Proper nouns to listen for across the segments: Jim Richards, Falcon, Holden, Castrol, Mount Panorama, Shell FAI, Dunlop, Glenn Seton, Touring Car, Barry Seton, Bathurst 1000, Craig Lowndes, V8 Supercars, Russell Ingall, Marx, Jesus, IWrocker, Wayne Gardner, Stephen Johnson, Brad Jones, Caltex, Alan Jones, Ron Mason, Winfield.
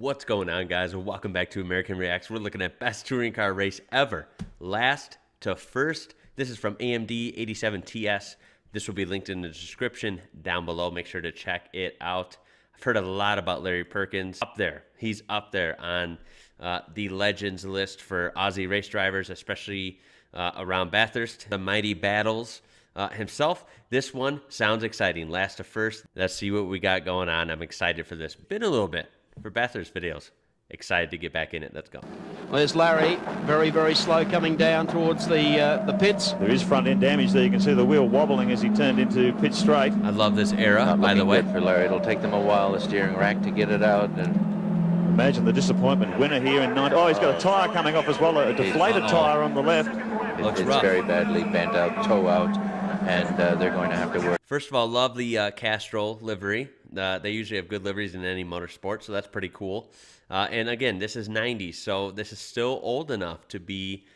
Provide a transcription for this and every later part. What's going on, guys? Welcome back to American Reacts. We're looking at best touring car race ever, last to first. This is from AMD87TS. This will be linked in the description down below. Make sure to check it out. I've heard a lot about Larry Perkins. Up there, he's up there on the legends list for Aussie race drivers, especially around Bathurst, the mighty battles himself. This one sounds exciting, last to first. Let's see what we got going on. I'm excited for this. Been a little bit for Bathurst videos. Excited to get back in it. Let's go. Well, there's Larry, very, very slow coming down towards the pits. There is front end damage there. You can see the wheel wobbling as he turned into pit straight. I love this era, by the way. For Larry, it'll take them a while, the steering rack, to get it out. And imagine the disappointment. Winner here in 9. Oh, he's got a tyre coming off as well, a deflated tyre on the left. It's very badly bent out, toe out, and they're going to have to work. First of all, love the Castrol livery. They usually have good liveries in any motorsport, so that's pretty cool. And again, this is 90s, so this is still old enough to be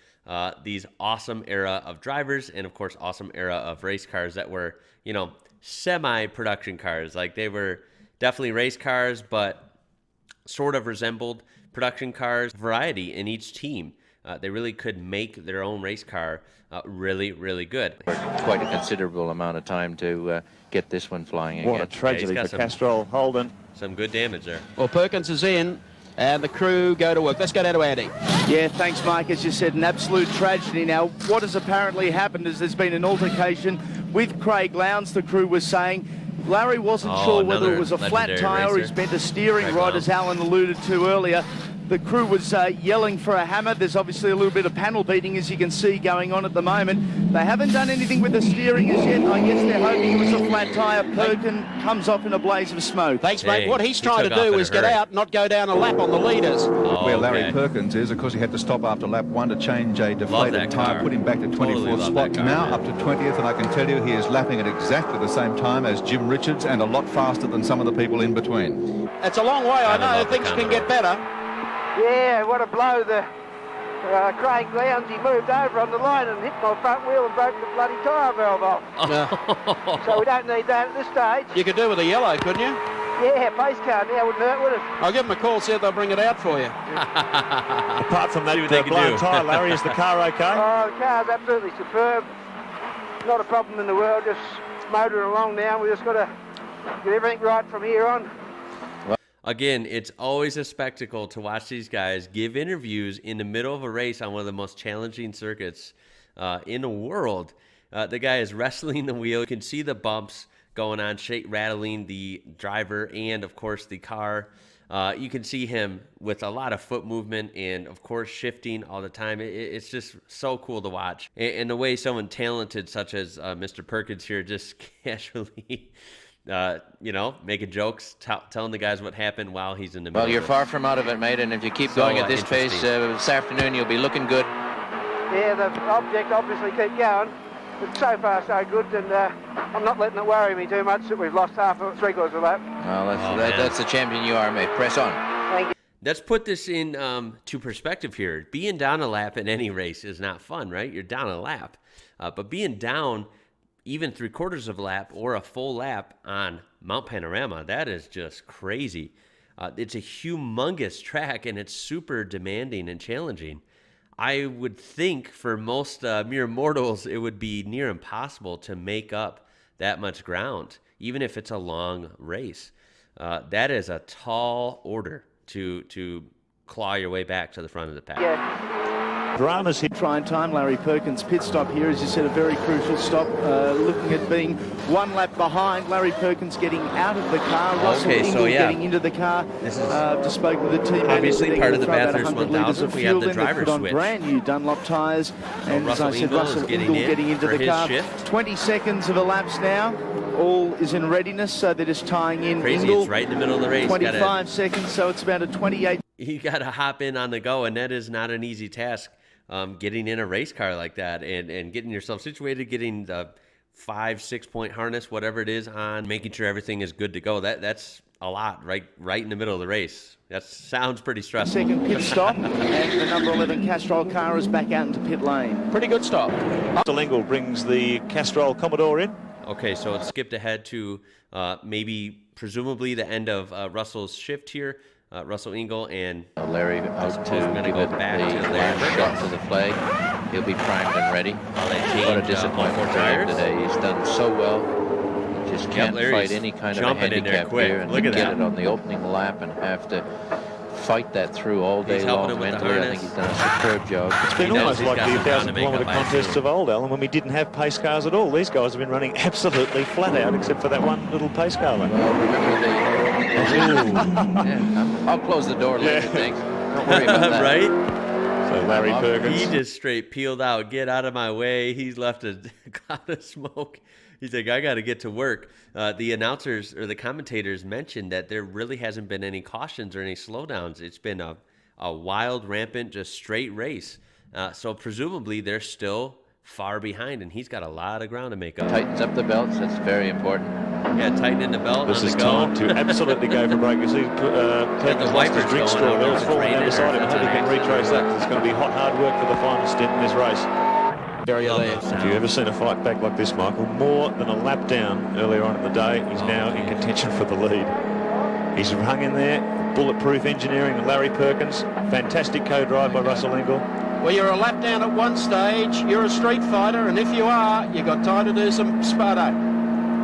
these awesome era of drivers and, of course, awesome era of race cars that were, you know, semi-production cars. Like, they were definitely race cars, but sort of resembled production cars. Variety in each team. They really could make their own race car really, really good. Quite a considerable amount of time to get this one flying again. What a tragedy for Castrol. Holden. Some good damage there. Well, Perkins is in, and the crew go to work. Let's go down to Andy. Yeah, thanks, Mike. As you said, an absolute tragedy. Now, what has apparently happened is there's been an altercation with Craig Lowndes, the crew was saying. Larry wasn't sure whether it was a flat tyre or he's bent a steering rod, as Alan alluded to earlier. The crew was yelling for a hammer. There's obviously a little bit of panel beating, as you can see, going on at the moment. They haven't done anything with the steering as yet. I guess they're hoping it was a flat tyre. Perkins comes off in a blaze of smoke. Thanks, mate. What he's trying to do is get out, not go down a lap on the leaders. Oh, where Larry Perkins is, of course, he had to stop after lap 1 to change a deflated tyre, put him back to 24th spot, now up to 20th, and I can tell you he is lapping at exactly the same time as Jim Richards and a lot faster than some of the people in between. It's a long way, I know. Things can get better. Yeah, what a blow. The Craig Lowndes, he moved over on the line and hit my front wheel and broke the bloody tyre valve off. Oh. So we don't need that at this stage. You could do with a yellow, couldn't you? Yeah, pace car now wouldn't hurt, would it? I'll give them a call, see if they'll bring it out for you. Apart from that blown tyre, Larry, is the car okay? Oh, the car's absolutely superb. Not a problem in the world, just motoring along now. We just got to get everything right from here on. Again, it's always a spectacle to watch these guys give interviews in the middle of a race on one of the most challenging circuits in the world. The guy is wrestling the wheel. You can see the bumps going on, rattling the driver and, of course, the car. You can see him with a lot of foot movement and, of course, shifting all the time. It's just so cool to watch. And the way someone talented such as Mr. Perkins here just casually... you know, making jokes, telling the guys what happened while he's in the middle. Well, you're far from out of it, mate, and if you keep going at this pace this afternoon, you'll be looking good. Yeah, the object obviously keep going, but so far so good, and I'm not letting it worry me too much that we've lost half of 3/4 of a lap. Well, that's the champion you are, mate. Press on. Thank you. Let's put this in to perspective here. Being down a lap in any race is not fun, right? You're down a lap, but being down even 3/4 of a lap or a full lap on Mount Panorama, that is just crazy. It's a humongous track, and it's super demanding and challenging. I would think for most mere mortals, it would be near impossible to make up that much ground, even if it's a long race. That is a tall order to claw your way back to the front of the pack. Yeah. Dramas here. Trying time, Larry Perkins' pit stop here, as you said, a very crucial stop. Looking at being one lap behind, Larry Perkins getting out of the car, Russell Ingall getting into the car. This is just spoke with the team. Obviously, part of the Bathurst 1000, we have the driver switch. Brand new Dunlop tyres, and as I said, Russell Ingall getting into the car. 20 seconds of elapsed now. All is in readiness, so they're just tying in. Crazy, it's right in the middle of the race. 25 seconds, so it's about a 28. You got to hop in on the go, and that is not an easy task. Getting in a race car like that and getting yourself situated, getting the 5-6 point harness, whatever it is on, making sure everything is good to go. That's a lot, right in the middle of the race. That sounds pretty stressful. Second pit stop, and the number 11 Castrol car is back out into pit lane. Pretty good stop. Ingall brings the Castrol Commodore in. Okay, so it skipped ahead to maybe presumably the end of Russell's shift here. Russell Ingall and Larry out to give it back the to last shot to the flag. He'll be primed and ready. What a disappointment for him today. He's done so well. He just can't fight any kind of a handicap here and get it on the opening lap and have to fight that through all day long mentally. I think he's done a superb job. It's been almost like the 1,000-kilometre contests of old, Alan, when we didn't have pace cars at all. These guys have been running absolutely flat out, except for that one little pace car one. Well, remember the... yeah, I'll close the door later, thanks. Don't worry about that. Right? So Larry Perkins. He just straight peeled out. Get out of my way. He's left a cloud of smoke. He's like, I got to get to work. The announcers or the commentators mentioned that there really hasn't been any cautions or any slowdowns. It's been a wild, rampant, just straight race. So presumably they're still far behind, and he's got a lot of ground to make up. Tightens up the belts. That's very important. Yeah, tightening the belt. This is time to absolutely go for break. You see, Perkins lost his drink straw. It was falling down beside him until he can retrace that. It's going to be hot, hard work for the final stint in this race. Barry, have you ever seen a fight back like this, Michael? More than a lap down earlier on in the day, he's now in contention for the lead. He's hung in there. Bulletproof engineering and Larry Perkins. Fantastic co-drive by Russell Ingall. Well, you're a lap down at one stage. You're a street fighter, and if you are, you've got time to do some sparto.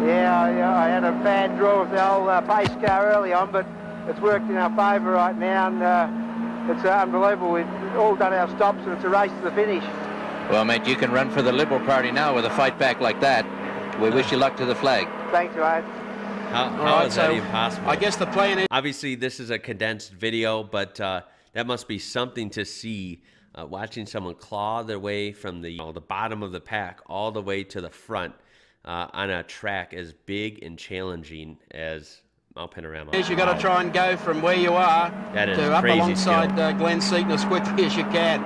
Yeah, I had a bad draw with the old pace car early on, but it's worked in our favour right now, and it's unbelievable. We've all done our stops, and it's a race to the finish. Well, mate, you can run for the Liberal Party now with a fight back like that. We wish you luck to the flag. Thanks, mate. How is that even possible? I guess the plan is... Obviously, this is a condensed video, but that must be something to see, watching someone claw their way from the bottom of the pack all the way to the front. On a track as big and challenging as Mount Panorama. You've got to try and go from where you are to up alongside Glenn Seton as quickly as you can.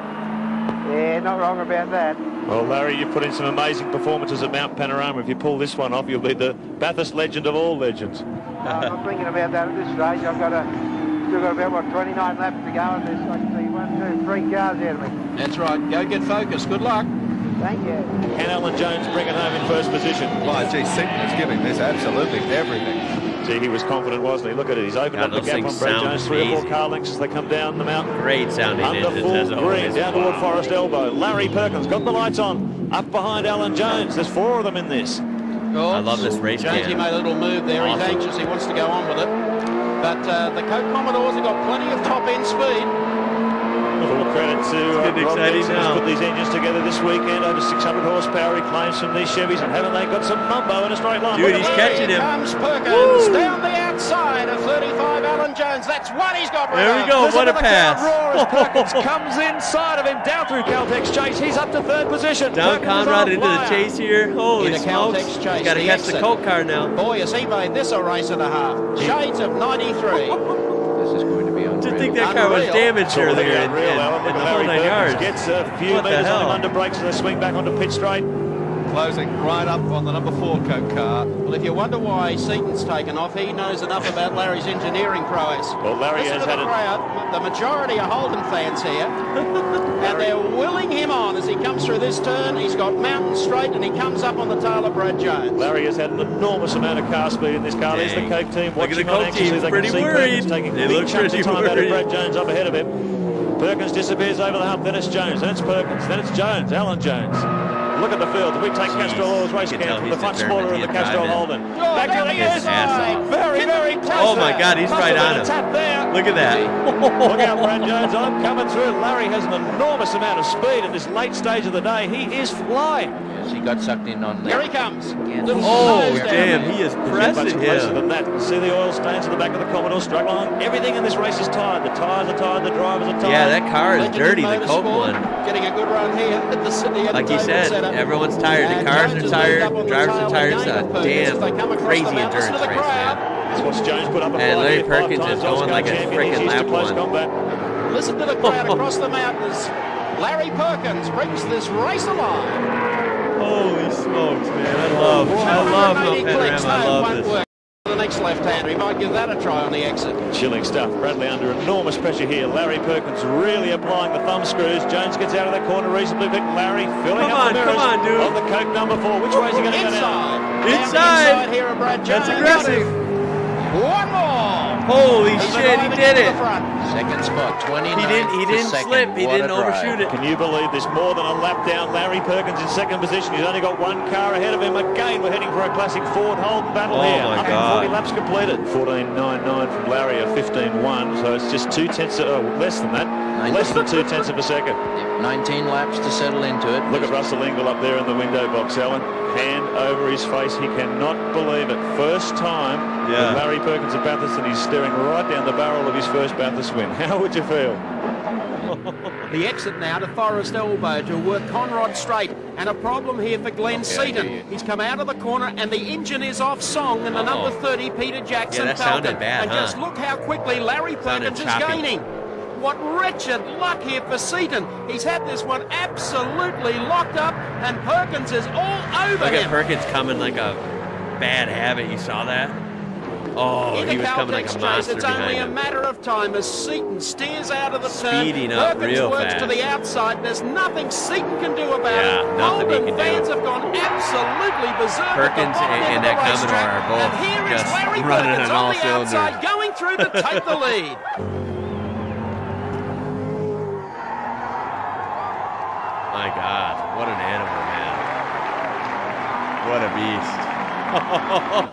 Yeah, not wrong about that. Well, Larry, you've put in some amazing performances at Mount Panorama. If you pull this one off, you'll be the Bathurst legend of all legends. I'm not thinking about that at this stage. I've got still got about, what, 29 laps to go on this. I can see 1, 2, 3 cars out of me. That's right. Go get focused. Good luck. Thank you. Can Alan Jones bring it home in first position? Well, gee, Seton is giving this absolutely everything. Gee, he was confident, wasn't he? Look at it. He's opened up the gap on Brad Jones. 3 or 4 car lengths as they come down the mountain. Great sounding engine. Under full green, down toward Forest Elbow. Larry Perkins got the lights on. Up behind Alan Jones. There's 4 of them in this. I love this race. Jonesy made a little move there. Awesome. He's anxious. He wants to go on with it. But the Commodores have got plenty of top-end speed. Full credit to Ron Mason, who's put these engines together this weekend. Over 600 horsepower he claims from these Chevys, and haven't they got some mumbo in a straight line? Dude, he's catching him. Here comes Perkins down the outside of 35, Alan Jones. That's one he's got right there. There we go, what a pass. Roar as Perkins comes inside of him, down through Caltex Chase. He's up to 3rd position. Down Conrad into the chase here. Holy smokes. He's got to catch the Colt car now. Boy, has he made this a race and a half. Shades of 93. I think that car was damaged earlier in the whole 9 yards. Gets a few metres on him under brakes and they swing back onto pit straight. Closing right up on the number 4 Coke car. Well, if you wonder why Seton's taken off, he knows enough about Larry's engineering prowess. Well, Larry has had the majority are Holden fans here, and they're willing him on as he comes through this turn. He's got mountain straight, and he comes up on the tail of Brad Jones. Larry has had an enormous amount of car speed in this car. There's the Coke team watching on anxiously. They can see Perkins taking big chunks of time out of Brad Jones up ahead of him. Perkins disappears over the hump. Then it's Jones. Then it's Perkins. Then it's Jones. Alan Jones. Look at the field. We take Castrol all his race camp from the front spoiler of the Castrol Holden. Back there he is. Very, very close. Oh, my God, he's right on him. Look at that. Look out, Brad Jones. I'm coming through. Larry has an enormous amount of speed at this late stage of the day. He is flying. Yes, he got sucked in on there. Here he comes. Oh, damn, he is pressing him. See the oil stains at the back of the Commodore struggling. Everything in this race is tired. The tyres are tired. The drivers are tired. Yeah, that car is dirty, the Coke one. Getting a good run here at the Sydney. Like he said. Everyone's tired. The cars are tired. Drivers are tired. It's a damn crazy endurance race, man. And Larry Perkins is going like a freaking lap one. Listen to the crowd across the mountains. Larry Perkins brings this race alive. Holy smokes, man! I love Mount Panorama. I love this. The next left-hander, he might give that a try on the exit. Chilling stuff. Bradley under enormous pressure here. Larry Perkins really applying the thumb screws. Jones gets out of that corner reasonably big. Larry filling up the mirrors on the Coke number 4. Which way is he going to go now? Inside here, Brad Jones. That's aggressive. One more. Holy shit, he did it. Second spot, 29. He didn't slip. He didn't overshoot it. Can you believe this? More than a lap down. Larry Perkins in second position. He's only got one car ahead of him. Again, we're heading for a classic Ford Holden battle here. Oh, my God. 40 laps completed. 14.99 from Larry, a 15.1. So it's just less than that. Less than 2 tenths of a second. 19 laps to settle into it. Look at Russell Ingall up there in the window box, Alan. Hand over his face. He cannot believe it. First time with Larry Perkins at Bathurst, and he's staring right down the barrel of his first Bathurst win. How would you feel? The exit now to Forrest Elbow to work Conrad straight, and a problem here for Glenn Seton. He's come out of the corner and the engine is off song, and the number 30 Peter Jackson Falcon. And just look how quickly Larry Perkins is gaining. What wretched luck here for Seton. He's had this one absolutely locked up, and Perkins is all over him. Look at Perkins coming like a bad habit. You saw that? Oh, he was coming like a monster behind him. It's only a matter of time as Seton steers out of the turn. Perkins works to the outside. There's nothing Seton can do about it. Yeah, nothing he can do. Holden fans have gone absolutely berserk. Perkins and that Commodore are both just running on all cylinders. And here is Larry Perkins on the outside, going through to take the lead. My God, what an animal, man. What a beast.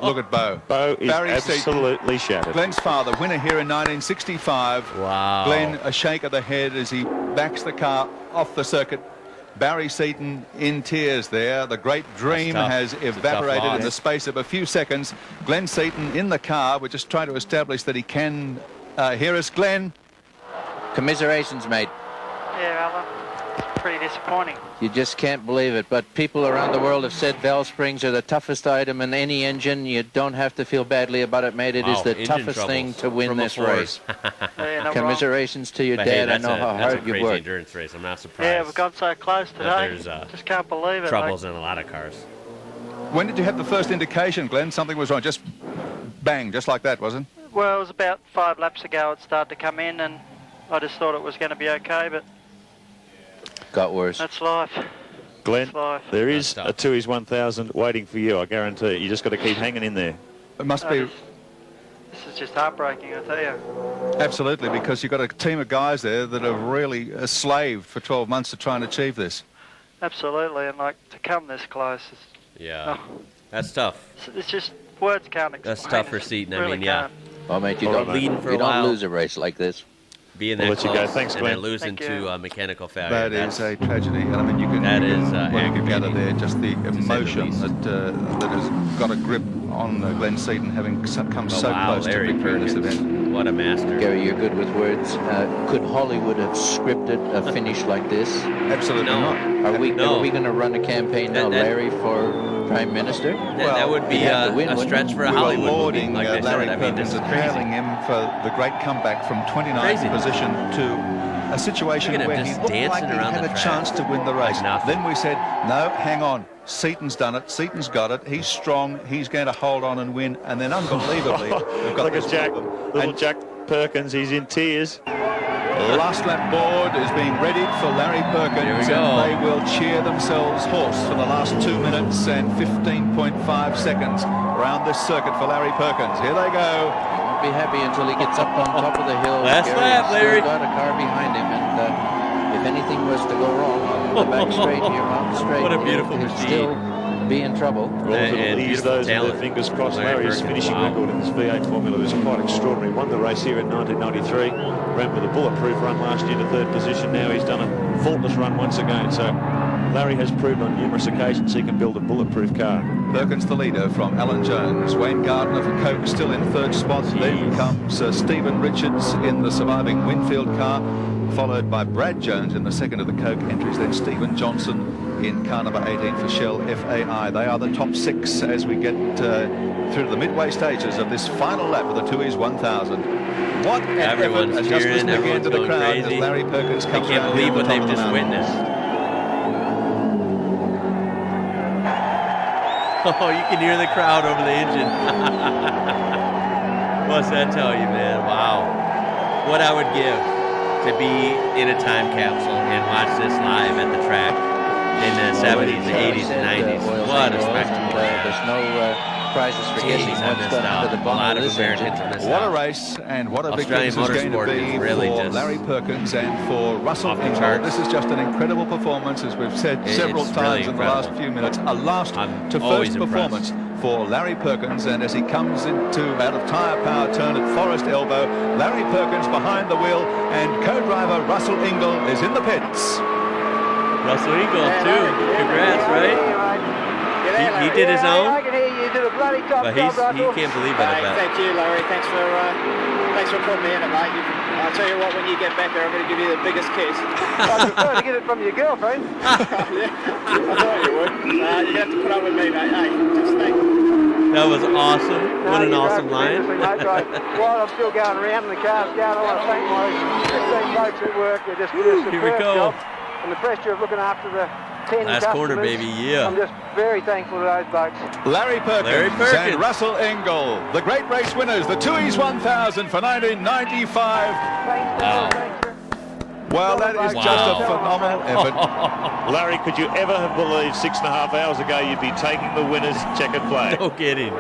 Look at Bo. Bo is absolutely shattered. Glenn's father, winner here in 1965. Wow. Glenn, a shake of the head as he backs the car off the circuit. Barry Seton in tears there. The great dream has evaporated in the space of a few seconds. Glenn Seton in the car. We're just trying to establish that he can hear us. Glenn. Commiserations, mate. Yeah, Alan. Pretty disappointing. You just can't believe it, but people around the world have said valve springs are the toughest item in any engine. You don't have to feel badly about it, mate. It is the toughest thing to win this race. Commiserations to your dad. I know how hard you worked. That's a crazy endurance race. I'm not surprised. Yeah, we've gone so close today. Just can't believe it. Troubles in a lot of cars. When did you have the first indication, Glenn? Something was wrong. Just bang, just like that, wasn't it? Well, it was about 5 laps ago. It started to come in, and I just thought it was going to be okay, but got worse. That's life. Glenn, that's life. There is a Tooheys 1000 waiting for you, I guarantee it. You just got to keep hanging in there. It must be... This is just heartbreaking, I tell you. Absolutely, because you've got a team of guys there that have really slaved for 12 months to try and achieve this. Absolutely, and like, to come this close... Yeah, that's tough. It's just, words can't explain. That's tough for Seton, really. I mean, Well, mate, you don't lose a race like this. Being that close, thanks, Glenn. And losing to mechanical failure. That is a tragedy. I mean, you can gather there just the emotion that has got a grip on Glenn Seton, having come so close to victory in this event. What a master. Gary, you're good with words. Could Hollywood have scripted a finish like this? Absolutely not. Are we going to run a campaign now, Larry, for... Prime Minister? That would be a stretch for a Hollywood movie. Like Larry Perkins and hailing him for the great comeback from 29th position to a situation where he looked like he had a chance to win the race. Then we said, no, hang on. Seton's done it. Seton's got it. He's strong. He's going to hold on and win. And then, unbelievably, we've got Jack Perkins. He's in tears. The last lap board is being readied for Larry Perkins, and they will cheer themselves hoarse for the last 2 minutes and 15.5 seconds around this circuit for Larry Perkins. Here they go. He won't be happy until he gets up on top of the hill. Last lap, Larry. He's got a car behind him, and if anything was to go wrong on the back straight here, on the straight, what a beautiful machine. Be in trouble. Fingers crossed. Larry's finishing record in this V8 formula was quite extraordinary. Won the race here in 1993. Ran with a bulletproof run last year to third position. Now he's done a faultless run once again. So Larry has proved on numerous occasions he can build a bulletproof car. Perkins the leader from Alan Jones. Wayne Gardner for Coke still in third spot. Then comes Stephen Richards in the surviving Winfield car, followed by Brad Jones in the second of the Coke entries. Then Stephen Johnson in car number 18 for Shell FAI. They are the top 6 as we get through the midway stages of this final lap of the Tooheys 1000. What an effort and just listening again to the crowd as Larry Perkins comes out. I can't believe what they've just witnessed. Oh, you can hear the crowd over the engine. What's that tell you, man? Wow. What I would give to be in a time capsule and watch this live at the track. In the 70s, the 80s, and 90s. What a spectacle. There's no praises for getting what's gone to the bottom of this. What a race, and what a big race is going to be really for Larry Perkins and for Russell Ingall. This is just an incredible performance, as we've said several times in the last few minutes. A last to first performance for Larry Perkins, and as he comes into out of tyre power turn at Forest Elbow, Larry Perkins behind the wheel, and co-driver Russell Ingall is in the pits. Russell Ingall too, congrats, right? He did his own, but he can't believe it. Thank you, Larry. Thanks for putting me in it, mate. I'll tell you what, when you get back there, I'm going to give you the biggest kiss. I prefer to get it from your girlfriend. I thought you would. You have to put up with me, mate. Hey, just thank you. That was awesome. What an awesome line. While I'm still going around and the car's down, I want to thank my folks at work. They're just doing a superb job. And the pressure of looking after the 10 last customers. Quarter, baby, yeah. I'm just very thankful to those folks. Larry Perkins and Russell Ingall, the great race winners, the Tooheys 1000 for 1995. Wow. Well, that is just a phenomenal effort. Larry, could you ever have believed 6.5 hours ago you'd be taking the winner's checkered flag? No kidding.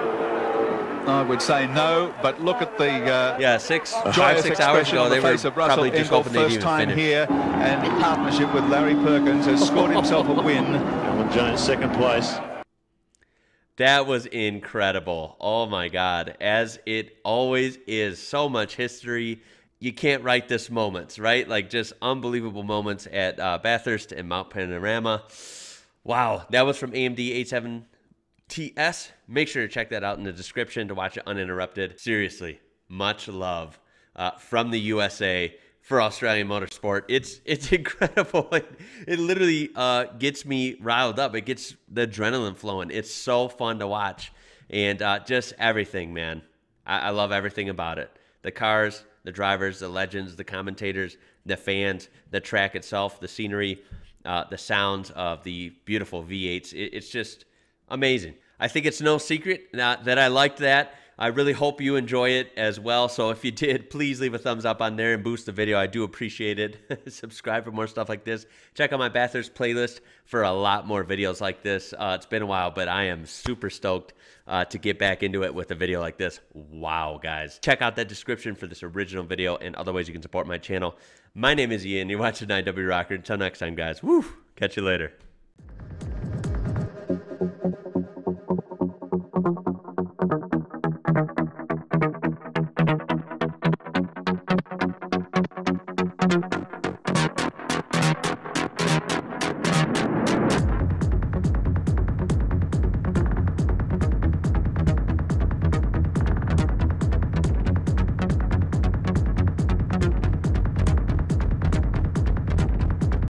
I would say no, but look at the six hours ago, they were probably just hoping they'd even finish. Here, and in partnership with Larry Perkins, has scored himself a win. Alan Jones, second place. That was incredible. Oh my God, as it always is, so much history. You can't write this moments, right? Like just unbelievable moments at Bathurst and Mount Panorama. Wow, that was from AMD87TS. Make sure to check that out in the description to watch it uninterrupted. Seriously, much love from the USA for Australian motorsport. It's incredible. It literally gets me riled up. It gets the adrenaline flowing. It's so fun to watch, and just everything, man. I love everything about it. The cars, the drivers, the legends, the commentators, the fans, the track itself, the scenery, the sounds of the beautiful V8s. It's just amazing. I think it's no secret that I liked that. I really hope you enjoy it as well. So if you did, please leave a thumbs up on there and boost the video. I do appreciate it. Subscribe for more stuff like this. Check out my Bathurst playlist for a lot more videos like this. It's been a while, but I am super stoked to get back into it with a video like this. Wow, guys. Check out that description for this original video and other ways you can support my channel. My name is Ian. You're watching IW Rocker. Until next time, guys. Woo! Catch you later.